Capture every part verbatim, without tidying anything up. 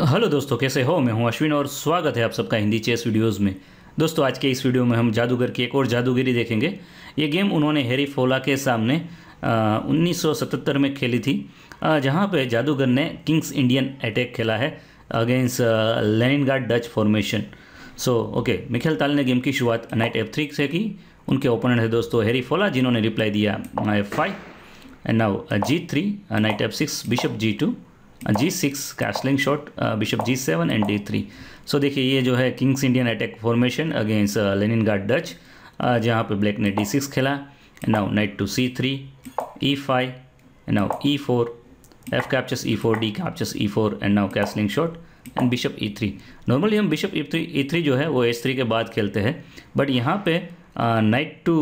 Hello दोस्तों, कैसे हो। मैं हूं अश्विन और स्वागत है आप सबका हिंदी चेस वीडियोस में। दोस्तों आज के इस वीडियो में हम जादूगर की एक और जादूगिरी देखेंगे। ये गेम उन्होंने हैरी फोला के सामने उन्नीस सौ सतहत्तर में खेली थी, जहां पे जादूगर ने किंग्स इंडियन अटैक खेला है against Leningrad Dutch formation. So okay, Mikhail Tal ने गेम की शुरुआत नाइट एफ थ्री से की। उनके ओपोनेंट है दोस्तों हैरी फोला, जिन्होंने रिप्लाई दिया F five and now G three, knight F six, bishop G two, G six castling short, bishop G seven and D three. So देखिए ये जो है king's Indian attack formation against Leningrad Dutch, जहाँ पे black ने D six खेला। Now knight to C three, E five and now E four, F captures E four, D captures E four and now castling short and bishop E three. Normally हम bishop E three E three जो है वो H three के बाद खेलते हैं, but यहाँ पे knight to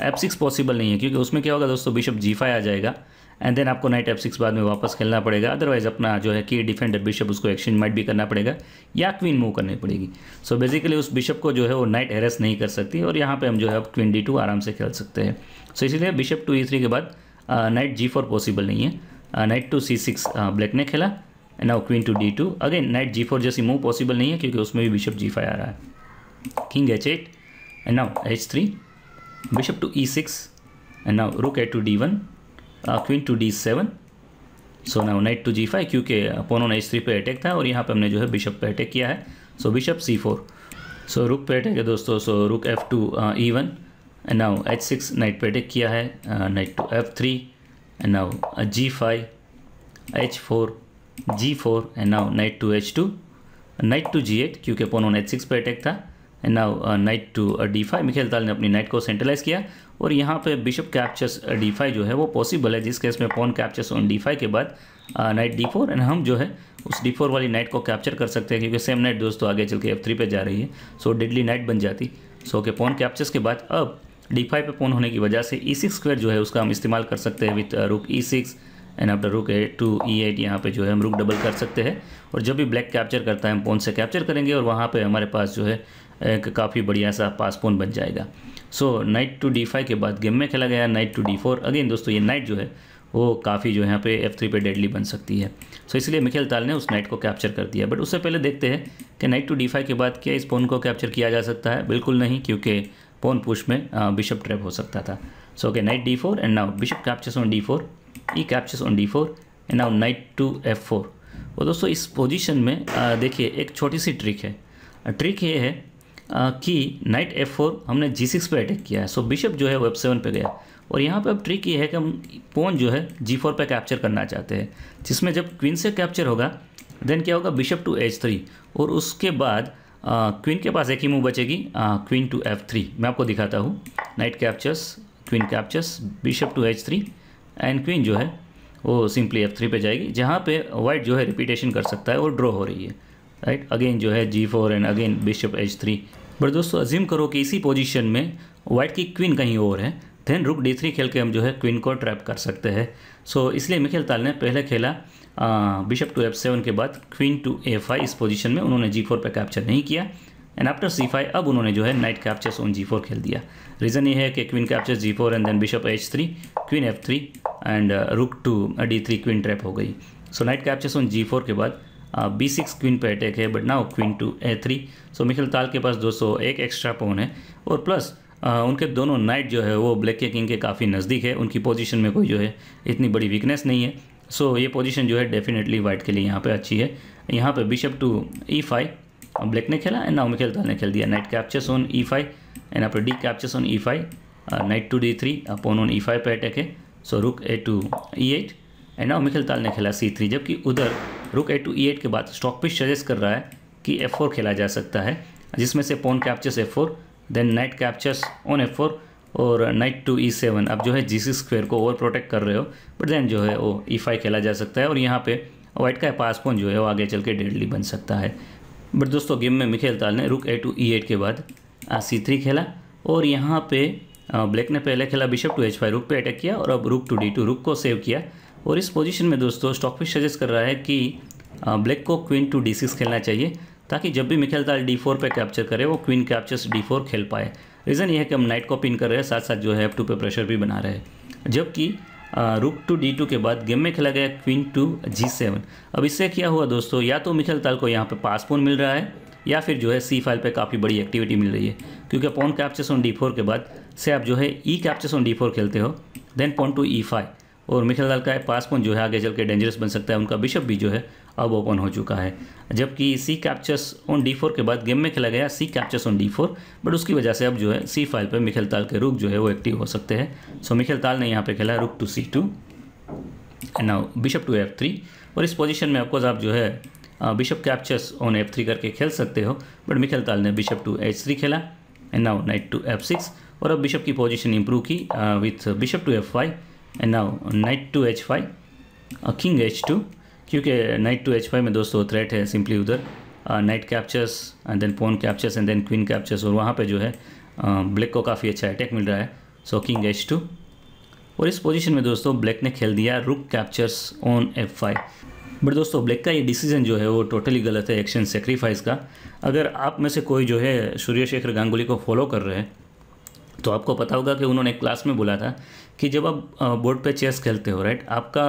F six possible नहीं है, क्योंकि उसमें क्या होगा दोस्तों, बिशप जी फाइव आ जाएगा एंड देन आपको नाइट एफ सिक्स बाद में वापस खेलना पड़ेगा। अदरवाइज अपना जो है की डिफेंडर बिशप उसको एक्सचेंज माइट भी करना पड़ेगा या क्वीन मूव करनी पड़ेगी। सो so बेसिकली उस बिशप को जो है वो नाइट हैरेस नहीं कर सकती, और यहाँ पे हम जो है अब क्वीन डी टू आराम से खेल सकते हैं। सो so इसीलिए बिशप टू ई थ्री के बाद नाइट जी फोर पॉसिबल नहीं है। Knight to C six black ने खेला and now queen to D two, again knight G four जैसी मूव पॉसिबल नहीं है, क्योंकि उसमें भी बिशप जी फाइव आ रहा है। King H eight and now H three, bishop to E six and now rook A to D one, queen to D seven. So now knight to G five, क्योंकि अपोनों ने एच थ्री पे attack था और यहाँ पे हमने जो है बिशप पे अटैक किया है। सो बिशप सी फोर, सो रुक पे अटैक है दोस्तों। So rook F to E one and now H six, knight पे अटैक किया है। Knight to F three and now G five, H four, G four and now knight to H two, knight to G eight, क्योंकि अपोनों ने H six पे attack था। And now knight to D five, Mikhail Tal ने अपनी night को centralise किया, और यहाँ पे बिशप कैप्चर्स डी फाइव जो है वो पॉसिबल है, जिस केस में pawn captures on D five के बाद नाइट डी फोर, एंड हम जो है उस डी फोर वाली नाइट को कैप्चर कर सकते हैं, क्योंकि सेम नाइट दोस्तों आगे चल के एफ थ्री पे जा रही है। सो डेडली नाइट बन जाती। सो ओके, पॉन कैप्चर्स के बाद अब डी फाइव पे पॉन होने की वजह से ई सिक्स स्क्वायर जो है उसका हम इस्तेमाल कर सकते हैं विथ रुक ई सिक्स एंड आफ्टर रुक ए टू ई एट। यहाँ पर जो है हम रुक डबल कर सकते हैं, और जब भी ब्लैक कैप्चर करता है हम पॉन से कैप्चर करेंगे, और वहाँ पर हमारे पास जो है एक काफ़ी बढ़िया सा पास पॉन बन जाएगा। So knight to D five के बाद गेम में खेला गया knight to D four. Again दोस्तों ये नाइट जो है वो काफ़ी जो है यहाँ पे एफ थ्री पे डेडली बन सकती है। सो so, इसलिए मिखेल ताल ने उस नाइट को कैप्चर कर दिया। बट उससे पहले देखते हैं कि नाइट टू डी फाइव के बाद क्या इस पॉन को कैप्चर किया जा सकता है। बिल्कुल नहीं, क्योंकि पॉन पुश में बिशप ट्रैप हो सकता था। So okay, knight D four and now bishop captures on D four, E captures on D four and now knight to F four. और दोस्तों इस पोजिशन में देखिए एक छोटी सी ट्रिक है। ट्रिक ये है कि नाइट एफ फोर हमने जी सिक्स पर अटैक किया है। सो so, बिशप जो है वो एफ सेवन पर गया, और यहाँ पे अब ट्रिक ये है कि हम पॉन जो है जी फोर पर कैप्चर करना चाहते हैं, जिसमें जब क्वीन से कैप्चर होगा देन क्या होगा, बिशप टू एच थ्री, और उसके बाद आ, क्वीन के पास एक ही मूव बचेगी, आ, क्वीन टू एफ थ्री। मैं आपको दिखाता हूँ, knight captures, queen captures, bishop to H three and queen जो है वो सिंपली एफ थ्री पर जाएगी, जहाँ पर वाइट जो है रिपीटेशन कर सकता है और ड्रॉ हो रही है। Right right? अगेन जो है G four and again bishop H three. But दोस्तों अज्यूम करो कि इसी पोजीशन में वाइट की क्वीन कहीं और है, देन रुक डी थ्री खेल के हम जो है क्वीन को ट्रैप कर सकते हैं। सो so, इसलिए मिखेल ताल ने पहले खेला आ, बिशप टू एफ सेवन के बाद क्वीन टू ए फाइव। इस पोजीशन में उन्होंने जी फोर पर कैप्चर नहीं किया, एंड आफ्टर सी फाइव अब उन्होंने जो है knight captures on G four खेल दिया। रीज़न ये है कि queen captures G four and then bishop H three, queen F three and rook to D three, queen trap हो गई। So knight captures on G four के बाद B six queen पे अटैक है, but now queen to A three. So Mikhail Tal के पास दोस्तों एक extra pawn है, और प्लस आ, उनके दोनों नाइट जो है वो ब्लैक के किंग के काफ़ी नज़दीक है। उनकी पोजीशन में कोई जो है इतनी बड़ी वीकनेस नहीं है। सो so, ये पोजीशन जो है डेफिनेटली वाइट के लिए यहाँ पे अच्छी है। यहाँ पे bishop to E five black ने खेला, एंड नाउ मिखेल ताल ने खेल दिया knight captures on E five and आप D captures on E five, knight to D three, a pawn on E five पे अटैक है। So rook A to E eight and now Mikhail Tal ने खेला सी three, जबकि उधर रुक A to E eight के बाद स्टॉक पिच सजेस्ट कर रहा है कि एफ फोर खेला जा सकता है, जिसमें से pawn captures F four, then knight captures on F four और नाइट टू ई सेवन। अब जो है जी सिक्स स्क्वेयर को ओवर प्रोटेक्ट कर रहे हो, बट देन जो है वो ई फाइव खेला जा सकता है, और यहाँ पे वाइट का पास पॉन जो है वो आगे चल के डेडली बन सकता है। बट दोस्तों गेम में मिखेल ताल ने रुक ए टू ई एट के बाद सी थ्री खेला, और यहाँ पे ब्लैक ने पहले खेला बिशप टू एच फाइव, रुक पे अटैक किया, और अब रुक टू डी टू, रुक को सेव किया। और इस पोजीशन में दोस्तों स्टॉकफिश सजेस्ट कर रहा है कि ब्लैक को क्वीन टू डी सिक्स खेलना चाहिए, ताकि जब भी मिखेल ताल डी फोर पर कैप्चर करे वो क्वीन कैप्चर्स डी फोर खेल पाए। रीज़न ये है कि हम नाइट को पिन कर रहे हैं, साथ साथ जो है एफ टू पे प्रेशर भी बना रहे हैं, जबकि रूक टू डी टू के बाद गेम में खेला गया क्वीन टू जी सेवन। अब इससे क्या हुआ दोस्तों, या तो मिखेल ताल को यहाँ पे पास पॉन मिल रहा है या फिर जो है सी फाइल पे काफ़ी बड़ी एक्टिविटी मिल रही है, क्योंकि pawn captures on D four के बाद से आप जो है E captures on D four खेलते हो, then pawn to E five, और मिखेल ताल का पास पॉन जो है आगे चल के डेंजरस बन सकता है। उनका बिशप भी जो है अब ओपन हो चुका है, जबकि C captures on D four के बाद गेम में खेला गया C captures on D four, but उसकी वजह से अब जो है सी फाइल पे मिखेल ताल के रुक जो है वो एक्टिव हो सकते हैं। सो मिखेल ताल ने यहाँ पे खेला rook to C two and now bishop to F three, और इस पोजीशन में ऑफकोर्स आप जो है bishop captures on F three करके खेल सकते हो, बट मिखेल ताल ने बिशप टू एच थ्री खेला and now knight to F six, और अब बिशप की पोजिशन इंप्रूव की with bishop to F five and now knight to H five, king H two, क्योंकि नाइट टू एच फाइव में दोस्तों threat है simply उधर knight captures and then pawn captures and then queen captures, और वहाँ पे जो है ब्लैक को काफ़ी अच्छा अटैक मिल रहा है। सो किंग एच टू, और इस पोजीशन में दोस्तों ब्लैक ने खेल दिया rook captures on F five, but दोस्तों ब्लैक का ये डिसीजन जो है वो टोटली गलत है एक्शन सेक्रीफाइस का। अगर आप में से कोई जो है सूर्य शेखर गांगुली को फॉलो कर रहे हैं तो आपको पता होगा कि उन्होंने क्लास में बोला था कि जब आप बोर्ड पर चेस खेलते हो राइट, आपका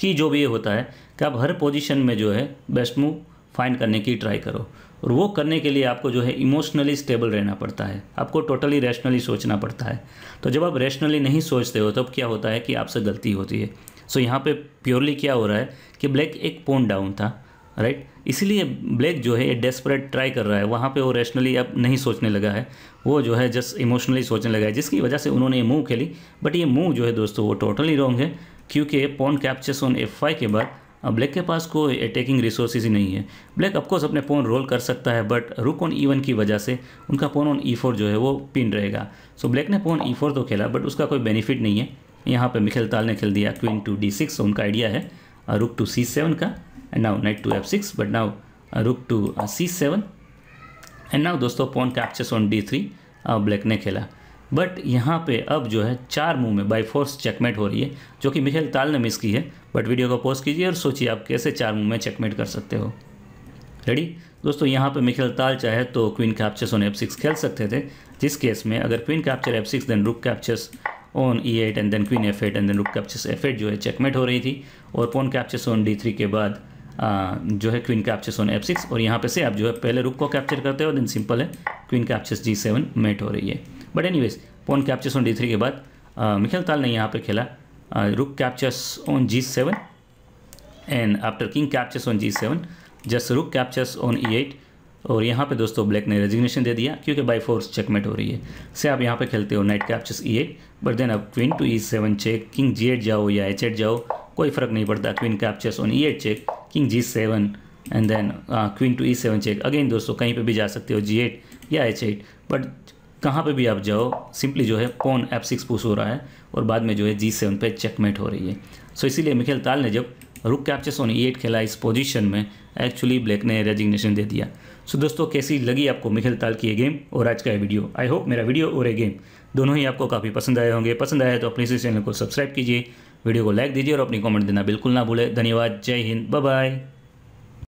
की जो भी ये होता है कि आप हर पोजीशन में जो है बेस्ट मूव फाइंड करने की ट्राई करो, और वो करने के लिए आपको जो है इमोशनली स्टेबल रहना पड़ता है, आपको टोटली रैशनली सोचना पड़ता है। तो जब आप रैशनली नहीं सोचते हो तब क्या होता है कि आपसे गलती होती है। सो यहाँ पे प्योरली क्या हो रहा है कि ब्लैक एक पॉइंट डाउन था राइट, इसलिए ब्लैक जो है ये डेस्परेट ट्राई कर रहा है, वहाँ पे वो रैशनली अब नहीं सोचने लगा है, वो जो है जस्ट इमोशनली सोचने लगा है, जिसकी वजह से उन्होंने ये मूव खेली। बट ये मूव जो है दोस्तों वो टोटली रॉन्ग है, क्योंकि pawn captures on F five के बाद ब्लैक के पास कोई अटैकिंग रिसोर्सेज ही नहीं है। ब्लैक ऑफकोर्स अपने पॉन रोल कर सकता है, बट रुक ऑन ई वन की वजह से उनका पॉन ऑन ई फोर जो है वो पिन रहेगा। सो ब्लैक ने पॉन ई फोर तो खेला बट उसका कोई बेनिफिट नहीं है। यहाँ पे मिखेल ताल ने खेल दिया क्वीन टू डी सिक्स, उनका आइडिया है रुक टू सी सेवन का, and now knight to F six, but now rook to C seven, and now दोस्तों pawn captures on D three black ने खेला। But यहाँ पे अब जो है चार मूव में बाई फोर्स चेकमेट हो रही है, जो कि मिखेल ताल ने मिस की है। बट वीडियो को पॉज कीजिए और सोचिए आप कैसे चार मूव में चेकमेट कर सकते हो। रेडी दोस्तों, यहाँ पे मिखेल ताल चाहे तो queen captures on F six खेल सकते थे, जिस केस में अगर queen capture F six then rook captures on E eight and then queen F eight and then rook captures F eight जो है चेकमेट हो रही थी, और pawn captures on D three के बाद आ, जो है queen captures on F six, और यहाँ पे से आप जो है पहले रुक को कैप्चर करते हो, देन सिंपल है queen captures G seven mate हो रही है। But anyways pawn captures on D three के बाद मिखेल ताल ने यहाँ पे खेला rook captures on G seven, and after king captures on G seven just rook captures on E eight, और यहाँ पे दोस्तों ब्लैक ने रेजिग्नेशन दे दिया क्योंकि बाई फोर्स चेकमेट हो रही है। से आप यहाँ पे खेलते हो knight captures E eight, but then अब queen to E seven check, king G eight जाओ या एच एट जाओ कोई फ़र्क नहीं पड़ता, queen captures on E eight check, king G seven and then queen to E seven check. Again दोस्तों कहीं पे भी जा सकते हो जी एट या एच एट, बट कहाँ पे भी आप जाओ सिंपली जो है पॉन एफ सिक्स पुश हो रहा है और बाद में जो है जी सेवन पे चेकमेट हो रही है। सो so, इसीलिए मिखेल ताल ने जब रुक कैप्चर्स ऑन ई एट खेला इस पोजीशन में एक्चुअली ब्लैक ने रेजिग्नेशन दे दिया। सो so, दोस्तों कैसी लगी आपको मिखेल ताल की ये गेम और आज का ये वीडियो? आई होप मेरा वीडियो और ये गेम दोनों ही आपको काफ़ी पसंद आए होंगे। पसंद आया तो अपने इस चैनल को सब्सक्राइब कीजिए, वीडियो को लाइक दीजिए और अपनी कॉमेंट देना बिल्कुल ना भूलें। धन्यवाद, जय हिंद, बाय बाय।